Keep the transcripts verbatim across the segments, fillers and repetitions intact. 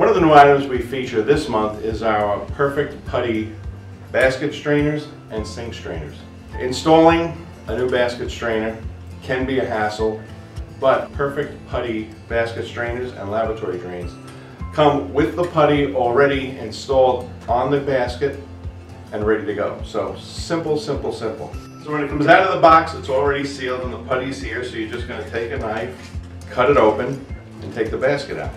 One of the new items we feature this month is our Perfect Putty Basket Strainers and Sink Strainers. Installing a new basket strainer can be a hassle, but Perfect Putty Basket Strainers and Laboratory Drains come with the putty already installed on the basket and ready to go. So simple, simple, simple. So when it comes out of the box, it's already sealed and the putty's here, so you're just going to take a knife, cut it open, and take the basket out.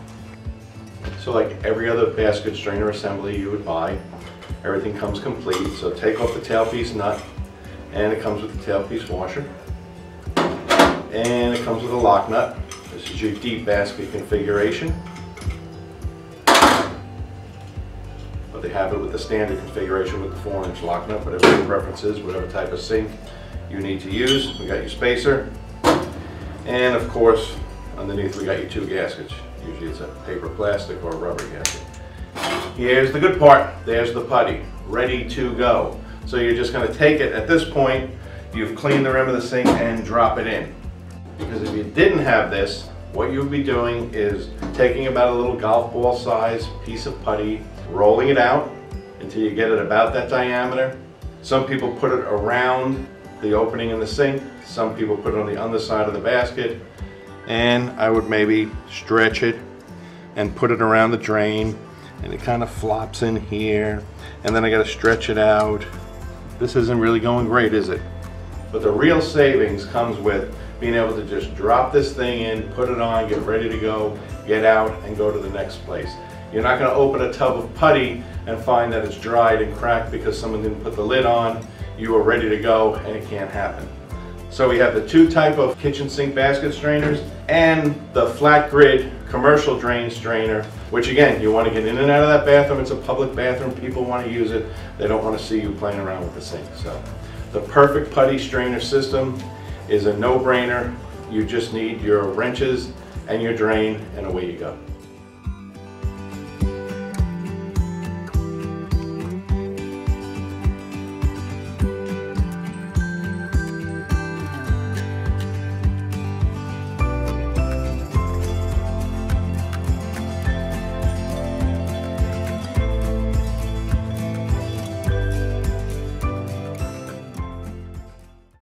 So like every other basket strainer assembly you would buy, everything comes complete. So take off the tailpiece nut, and it comes with the tailpiece washer, and it comes with a lock nut. This is your deep basket configuration, but they have it with the standard configuration with the four inch lock nut, whatever your preference is, whatever type of sink you need to use. We got your spacer, and of course underneath we got your two gaskets. Usually it's a paper, plastic, or a rubber gasket. Here's the good part. There's the putty, ready to go. So you're just going to take it. At this point, you've cleaned the rim of the sink and drop it in. Because if you didn't have this, what you would be doing is taking about a little golf ball size piece of putty, rolling it out until you get it about that diameter. Some people put it around the opening in the sink. Some people put it on the underside of the basket. And I would maybe stretch it and put it around the drain, and it kind of flops in here, and then I got to stretch it out. This isn't really going great, is it? But the real savings comes with being able to just drop this thing in, put it on, get ready to go, get out, and go to the next place. You're not going to open a tub of putty and find that it's dried and cracked because someone didn't put the lid on. You are ready to go, and it can't happen. So we have the two type of kitchen sink basket strainers and the flat grid commercial drain strainer, which again, you want to get in and out of that bathroom. It's a public bathroom. People want to use it. They don't want to see you playing around with the sink. So the Perfect Putty Strainer system is a no-brainer. You just need your wrenches and your drain, and away you go.